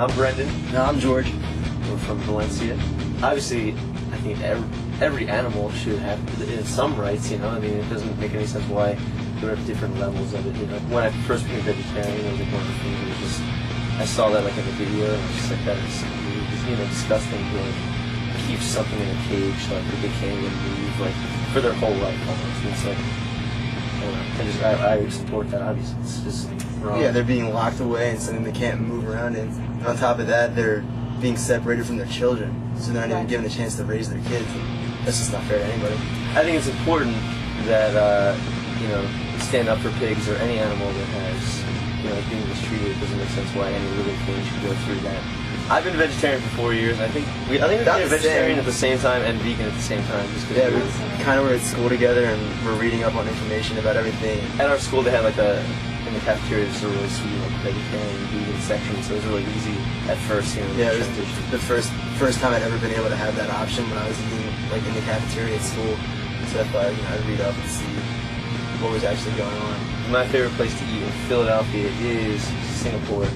I'm Brendan. And I'm George. We're from Valencia. Obviously, I think every animal should have some rights, you know? I mean, it doesn't make any sense why there are different levels of it, you know? When I first became vegetarian, it was like one of the things that just, I saw that like in a video, and I was just like, that is, you know, disgusting to like, keep something in a cage, like, that they can't even move, like, for their whole life, almost. And it's like, I don't know, I support that, obviously. It's just wrong. Yeah, they're being locked away and something they can't move around in. And on top of that, they're being separated from their children, so they're not even given a chance to raise their kids. That's just not fair to anybody. I think it's important that, you know, stand up for pigs or any animal that has, you know, being mistreated. It doesn't make sense why any living thing should go through that. I've been vegetarian for 4 years. I think we're vegetarian at the same time and vegan at the same time. Just yeah, we kind of were at school together and we're reading up on information about everything. At our school, they had like a, in the cafeteria, just a really sweet like vegetarian vegan section, so it was really easy at first. You know, yeah, it was the first time I'd ever been able to have that option when I was eating like in the cafeteria at school. So I thought, you know, I'd read up and see what was actually going on. My favorite place to eat in Philadelphia is Singapore.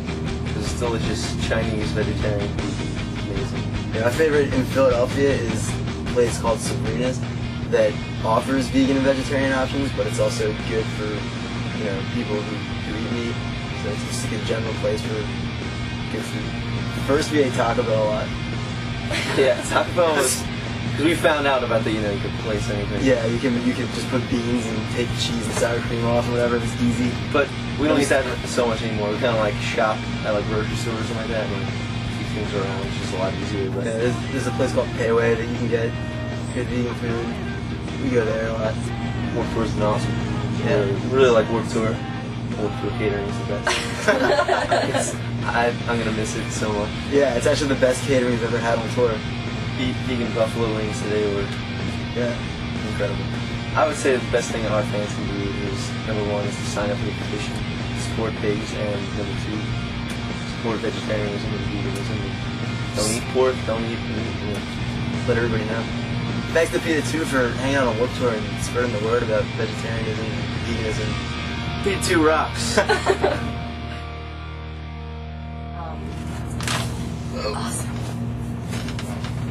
It's delicious Chinese vegetarian food. Amazing. Yeah, my favorite in Philadelphia is a place called Sabrina's that offers vegan and vegetarian options, but it's also good for, you know, people who eat meat. So it's just a good general place for good food. First we ate Taco Bell a lot. Yeah, Taco Bell was, because we found out about the, you know, you could place anything. Yeah, you can just put beans and take the cheese and sour cream off or whatever, it's easy. But we don't use that so much anymore. We kind of like shop at like grocery stores or something like that and like, keep things around, which is a lot easier. But yeah, there's a place called Payway that you can get good vegan food. We go there a lot. Warped Tour's been awesome. Yeah, really like Warped Tour. Warped Tour catering is the best. I'm gonna miss it so much. Yeah, it's actually the best catering we've ever had on tour. Eat vegan buffalo wings today were, yeah, incredible. I would say the best thing that our fans can do is, number 1, is to sign up for the petition, support pigs, and number 2, support vegetarianism and veganism. Don't eat pork, don't eat meat. Let everybody know. Thanks to peta2 for hanging out on Warped Tour and spreading the word about vegetarianism and veganism. peta2 rocks. Awesome.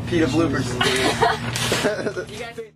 Peta bloopers.